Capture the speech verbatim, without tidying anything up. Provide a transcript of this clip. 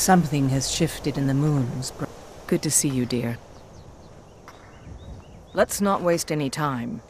Something has shifted in the moon's bright. Good to see you, dear. Let's not waste any time.